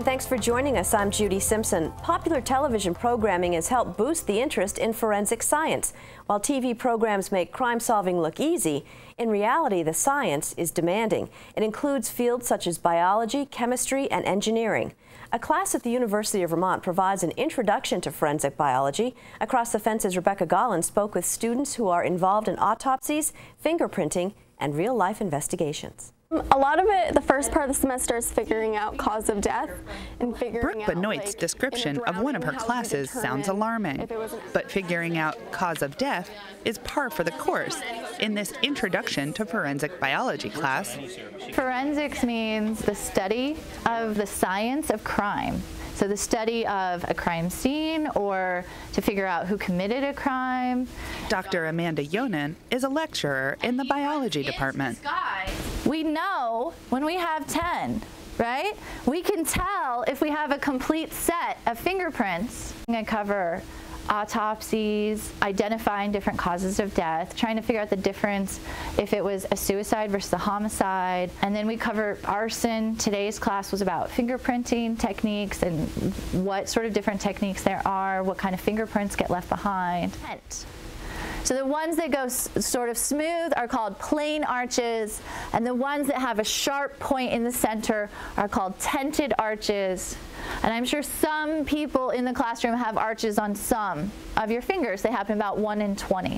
and thanks for joining us. I'm Judy Simpson. Popular television programming has helped boost the interest in forensic science. While TV programs make crime-solving look easy, in reality, the science is demanding. It includes fields such as biology, chemistry, and engineering. A class at the University of Vermont provides an introduction to forensic biology. Across the Fence's Rebecca Gollin spoke with students who are involved in autopsies, fingerprinting, and real-life investigations. A lot of it, the first part of the semester is figuring out cause of death and figuring out... Brooke Benoit's description of one of her classes sounds alarming, but figuring out cause of death is par for the course in this introduction to forensic biology class. Forensics means the study of the science of crime. So the study of a crime scene or to figure out who committed a crime. Dr. Amanda Yonan is a lecturer in the biology department. We know when we have 10, right? We can tell if we have a complete set of fingerprints. I'm going to cover autopsies, identifying different causes of death, trying to figure out the difference if it was a suicide versus a homicide. And then we cover arson. Today's class was about fingerprinting techniques and what sort of different techniques there are, what kind of fingerprints get left behind. So the ones that go sort of smooth are called plain arches, and the ones that have a sharp point in the center are called tented arches. And I'm sure some people in the classroom have arches on some of your fingers. They happen about 1 in 20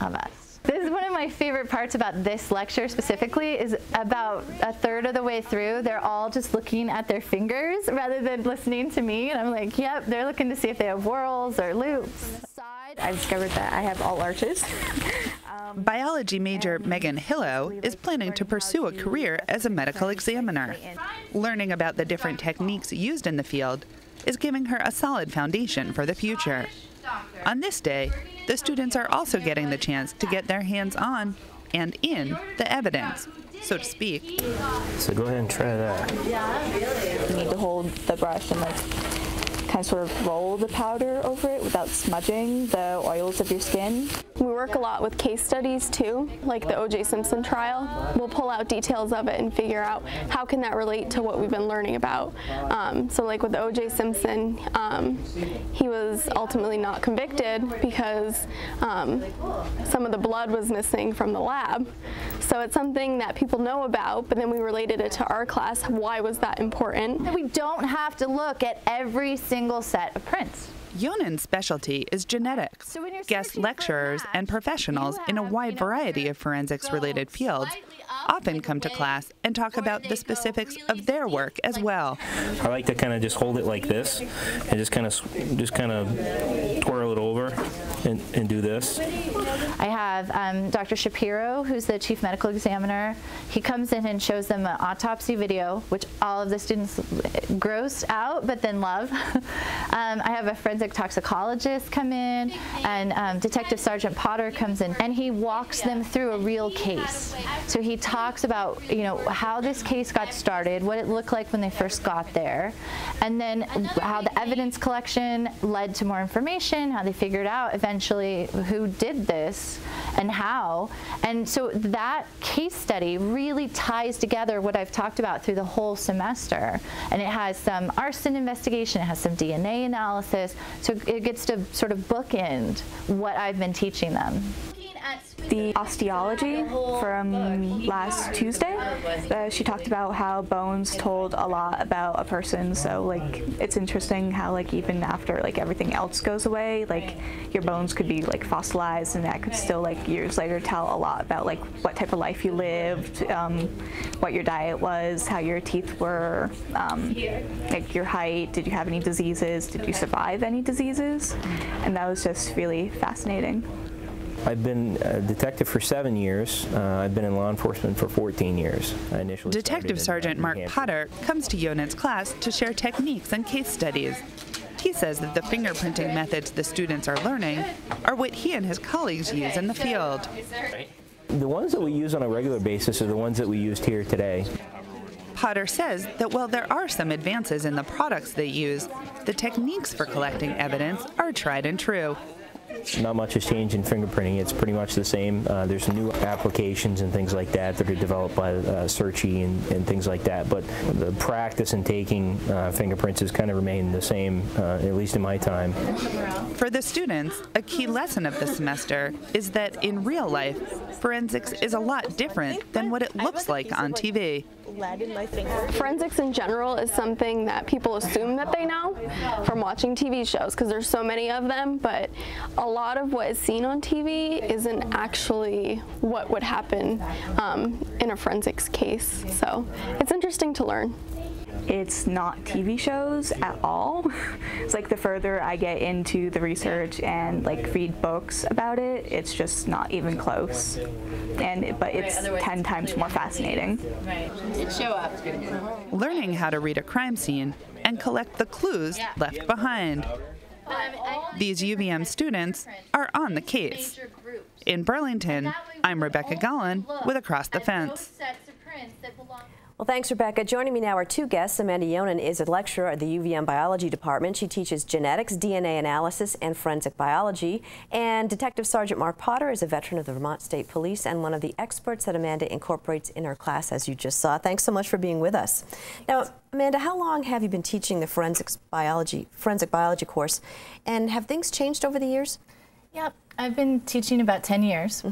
of us. This is one of my favorite parts about this lecture specifically, is about a third of the way through, they're all just looking at their fingers rather than listening to me, and I'm like, yep, they're looking to see if they have whorls or loops. I discovered that I have all arches. Biology major Megan Hillow is planning to pursue a career as a medical examiner. Learning about the different techniques used in the field is giving her a solid foundation for the future. On this day, the students are also getting the chance to get their hands on and in the evidence, so to speak. So go ahead and try that. You need to hold the brush and kind of sort of roll the powder over it without smudging the oils of your skin. We work a lot with case studies too, like the O.J. Simpson trial. We'll pull out details of it and figure out how can that relate to what we've been learning about. So like with O.J. Simpson, he was ultimately not convicted because some of the blood was missing from the lab. So it's something that people know about, but then we related it to our class. Why was that important? We don't have to look at every single set of prints. Yonan's specialty is genetics. So guest lecturers and professionals in a wide variety of forensics-related fields often come to class and talk about the specifics of their work as well. I like to kind of just hold it like this and just kind of twirl it over and do this. I have Dr. Shapiro, who's the Chief Medical Examiner. He comes in and shows them an autopsy video, which all of the students grossed out but then love. I have a forensic toxicologist come in, and Detective Sergeant Potter comes in, and he walks them through a real case. So he talks about, you know, how this case got started, what it looked like when they first got there, and then how the evidence collection led to more information, how they figured out eventually who did this and how. And so that case study really ties together what I've talked about through the whole semester. And it has some arson investigation, it has some DNA analysis, so it gets to sort of bookend what I've been teaching them. The osteology from last Tuesday, she talked about how bones told a lot about a person, so like it's interesting how like even after like everything else goes away, like your bones could be like fossilized and that could still like years later tell a lot about like what type of life you lived, what your diet was, how your teeth were, like your height, did you have any diseases, did you survive any diseases, and that was just really fascinating. I've been a detective for 7 years. I've been in law enforcement for 14 years. I initially Detective Sergeant Mark Potter comes to Yonan's class to share techniques and case studies. He says that the fingerprinting methods the students are learning are what he and his colleagues use in the field. The ones that we use on a regular basis are the ones that we used here today. Potter says that while there are some advances in the products they use, the techniques for collecting evidence are tried and true. Not much has changed in fingerprinting. It's pretty much the same. There's new applications and things like that that are developed by Searchy and things like that, but the practice in taking fingerprints has kind of remained the same, at least in my time. For the students, a key lesson of the semester is that in real life, forensics is a lot different than what it looks like on TV. Lead in my finger. Forensics in general is something that people assume that they know from watching TV shows because there's so many of them, but a lot of what is seen on TV isn't actually what would happen in a forensics case. So it's interesting to learn. It's not TV shows at all. It's like the further I get into the research and like read books about it, it's just not even close. But it's 10 times more fascinating. Learning how to read a crime scene and collect the clues left behind. These UVM students are on the case. In Burlington, I'm Rebecca Gollin with Across the Fence. Well, thanks, Rebecca. Joining me now are two guests. Amanda Yonan is a lecturer at the UVM Biology Department. She teaches genetics, DNA analysis, and forensic biology. And Detective Sergeant Mark Potter is a veteran of the Vermont State Police and one of the experts that Amanda incorporates in her class, as you just saw. Thanks so much for being with us. Now, Amanda, how long have you been teaching the forensic biology course, and have things changed over the years? Yep, I've been teaching about 10 years,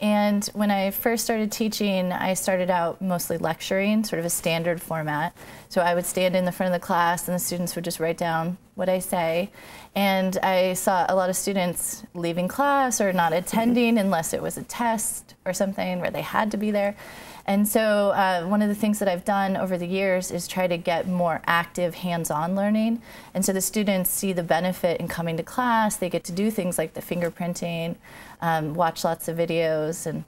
and when I first started teaching, I started out mostly lecturing, sort of a standard format. So I would stand in the front of the class, and the students would just write down what I say, and I saw a lot of students leaving class or not attending unless it was a test or something where they had to be there. And so one of the things that I've done over the years is try to get more active hands-on learning. And so the students see the benefit in coming to class. They get to do things like the fingerprinting, watch lots of videos. And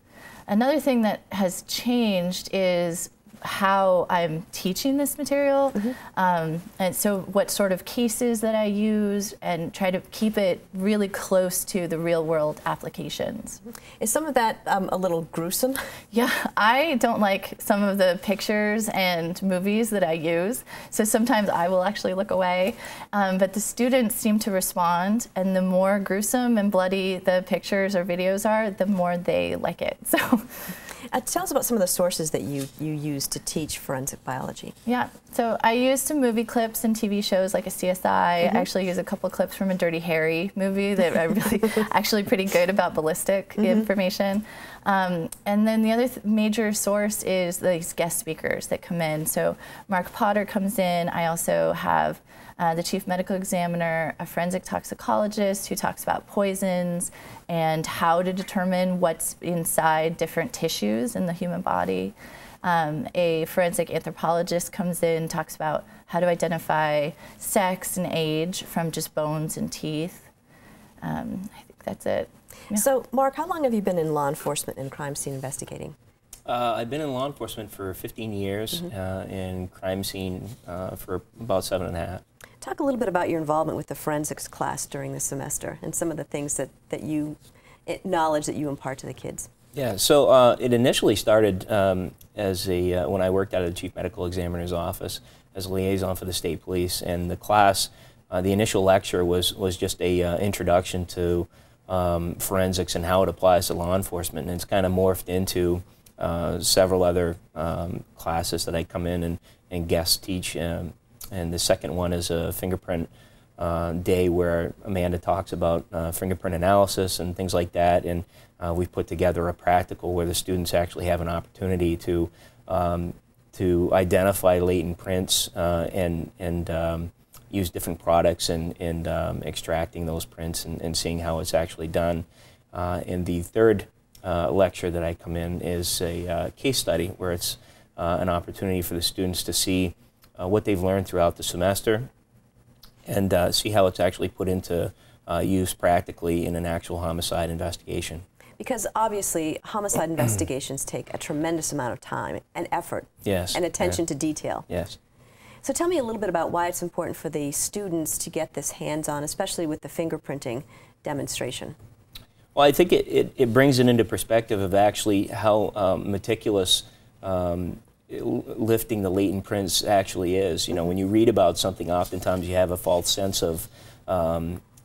another thing that has changed is how I'm teaching this material, and so what sort of cases that I use, and try to keep it really close to the real-world applications. Is some of that a little gruesome? Yeah, I don't like some of the pictures and movies that I use, so sometimes I will actually look away, but the students seem to respond, and the more gruesome and bloody the pictures or videos are, the more they like it. So. Tell us about some of the sources that you use to teach forensic biology. Yeah, so I use some movie clips and TV shows like a CSI. I actually use a couple of clips from a Dirty Harry movie that are really actually pretty good about ballistic information. And then the other major source is these guest speakers that come in. So Mark Potter comes in. I also have the Chief Medical Examiner, a forensic toxicologist who talks about poisons and how to determine what's inside different tissues in the human body. A forensic anthropologist comes in, talks about how to identify sex and age from just bones and teeth. I think that's it. Yeah. So, Mark, how long have you been in law enforcement and crime scene investigating? I've been in law enforcement for 15 years and crime scene for about 7.5. Talk a little bit about your involvement with the forensics class during the semester and some of the things that you knowledge that you impart to the kids. Yeah, so it initially started when I worked out of the Chief Medical Examiner's office as a liaison for the state police, and the class, the initial lecture was just a introduction to forensics and how it applies to law enforcement, and it's kind of morphed into several other classes that I come in and guest teach. And the second one is a fingerprint day where Amanda talks about fingerprint analysis and things like that. And we've put together a practical where the students actually have an opportunity to identify latent prints and use different products and extracting those prints and seeing how it's actually done. And the third lecture that I come in is a case study where it's an opportunity for the students to see what they've learned throughout the semester and see how it's actually put into use practically in an actual homicide investigation. Because obviously homicide investigations take a tremendous amount of time and effort and attention to detail. Yes. So tell me a little bit about why it's important for the students to get this hands-on, especially with the fingerprinting demonstration. Well, I think it brings it into perspective of actually how meticulous lifting the latent prints actually is. You know, when you read about something, oftentimes you have a false sense of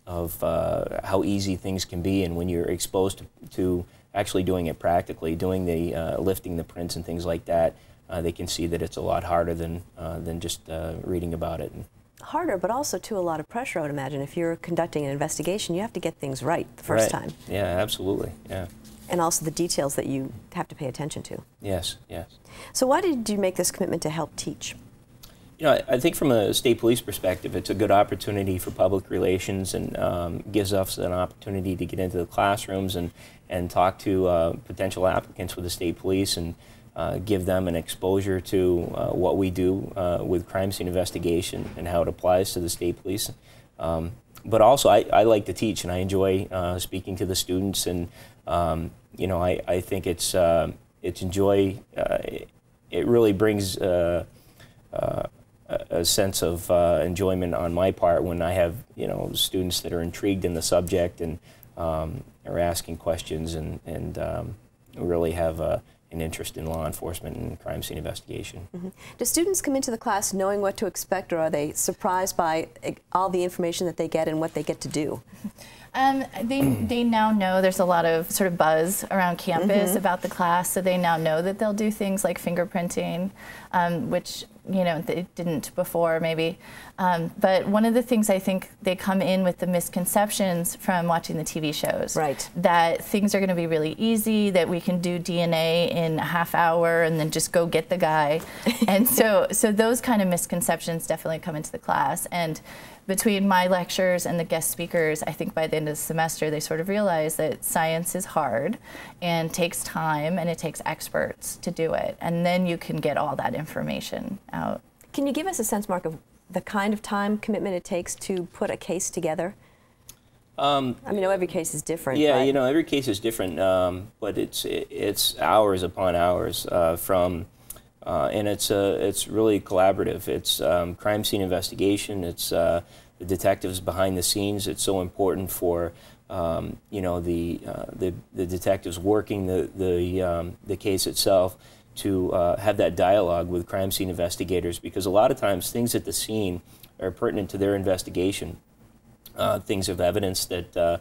how easy things can be, and when you're exposed to actually doing it practically, doing the lifting the prints and things like that, they can see that it's a lot harder than just reading about it. Harder, but also too a lot of pressure, I would imagine. If you're conducting an investigation, you have to get things right the first time. Yeah, absolutely. Yeah. And also the details that you have to pay attention to. Yes, yes. So why did you make this commitment to help teach? You know, I think from a state police perspective, it's a good opportunity for public relations, and gives us an opportunity to get into the classrooms and talk to potential applicants with the state police, and give them an exposure to what we do with crime scene investigation and how it applies to the state police. But also, I like to teach, and I enjoy speaking to the students, and you know, I think it really brings a sense of enjoyment on my part when I have, you know, students that are intrigued in the subject and are asking questions and really have an interest in law enforcement and crime scene investigation. Mm-hmm. Do students come into the class knowing what to expect, or are they surprised by all the information that they get and what they get to do? They now know there's a lot of sort of buzz around campus about the class, so they now know that they'll do things like fingerprinting, which, you know, they didn't before maybe. But one of the things I think they come in with the misconceptions from watching the TV shows. Right. That things are going to be really easy, that we can do DNA in a half hour and then just go get the guy. And so those kind of misconceptions definitely come into the class. And between my lectures and the guest speakers, I think by the end of the semester they sort of realize that science is hard and takes time and it takes experts to do it. And then you can get all that information out. Can you give us a sense, Mark, of the kind of time commitment it takes to put a case together? I mean, every case is different. Yeah, right? You know, every case is different, but it's hours upon hours from, and it's really collaborative. It's crime scene investigation. It's the detectives behind the scenes. It's so important for you know, the detectives working the case itself to have that dialogue with crime scene investigators, because a lot of times things at the scene are pertinent to their investigation. Things of evidence that that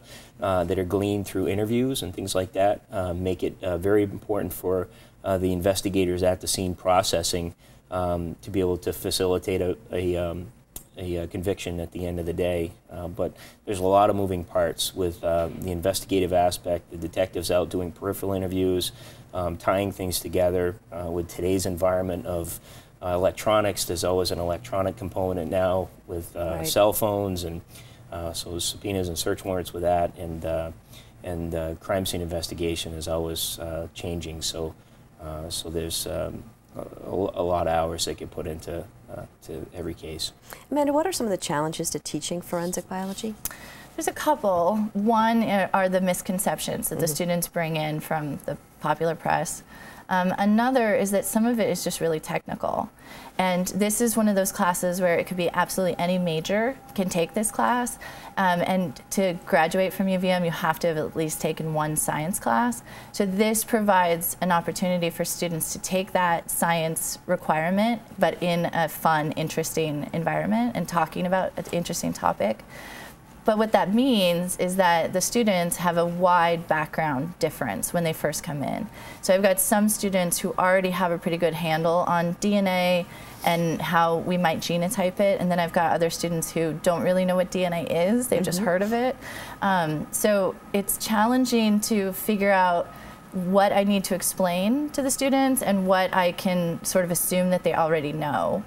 are gleaned through interviews and things like that make it very important for the investigators at the scene processing to be able to facilitate a conviction at the end of the day. But there's a lot of moving parts with the investigative aspect, the detectives out doing peripheral interviews, tying things together with today's environment of electronics. There's always an electronic component now with cell phones, and so subpoenas and search warrants with that, and crime scene investigation is always changing. So there's a lot of hours they could put into to every case. Amanda, what are some of the challenges to teaching forensic biology? There's a couple. One are the misconceptions that the students bring in from the popular press. Another is that some of it is just really technical. And this is one of those classes where it could be absolutely any major can take this class. And to graduate from UVM, you have to have at least taken one science class. So this provides an opportunity for students to take that science requirement, but in a fun, interesting environment and talking about an interesting topic. But what that means is that the students have a wide background difference when they first come in. So I've got some students who already have a pretty good handle on DNA and how we might genotype it, and then I've got other students who don't really know what DNA is, they've just heard of it. So it's challenging to figure out what I need to explain to the students and what I can sort of assume that they already know.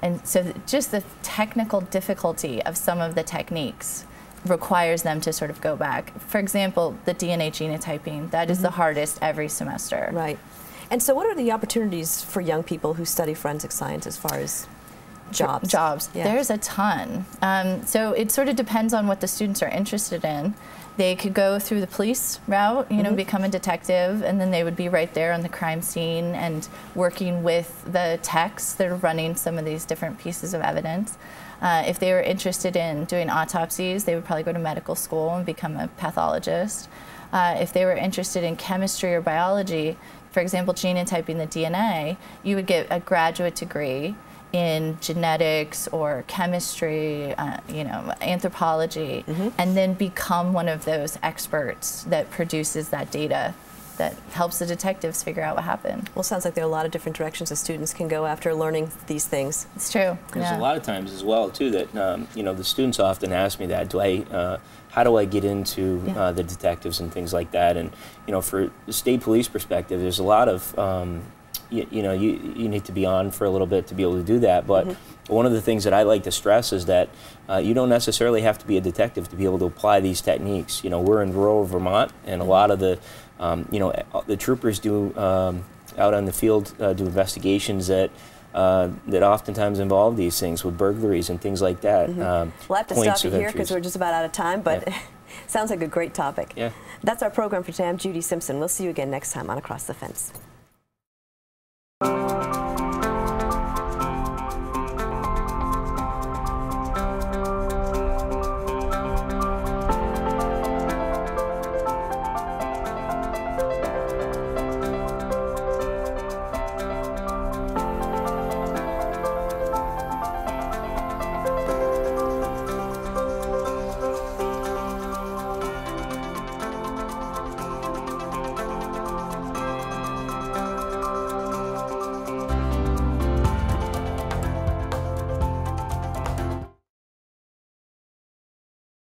And so just the technical difficulty of some of the techniques requires them to sort of go back. For example, the DNA genotyping, that is the hardest every semester. Right. And so what are the opportunities for young people who study forensic science as far as jobs? Jobs. Yeah. There's a ton. So it sort of depends on what the students are interested in. They could go through the police route, you know, become a detective, and then they would be right there on the crime scene and working with the techs that are running some of these different pieces of evidence. If they were interested in doing autopsies, they would probably go to medical school and become a pathologist. If they were interested in chemistry or biology, for example, genotyping the DNA, you would get a graduate degree in genetics or chemistry, you know, anthropology, and then become one of those experts that produces that data that helps the detectives figure out what happened. Well, it sounds like there are a lot of different directions that students can go after learning these things. It's true. There's a lot of times as well, too, that, you know, the students often ask me that, how do I get into the detectives and things like that? And, you know, for the state police perspective, there's a lot of, you need to be on for a little bit to be able to do that. But one of the things that I like to stress is that you don't necessarily have to be a detective to be able to apply these techniques. You know, we're in rural Vermont, and a lot of the, you know, the troopers do out on the field do investigations that that oftentimes involve these things with burglaries and things like that. We'll have to stop you here because we're just about out of time, but sounds like a great topic. That's our program for today. I'm Judy Simpson. We'll see you again next time on Across the Fence.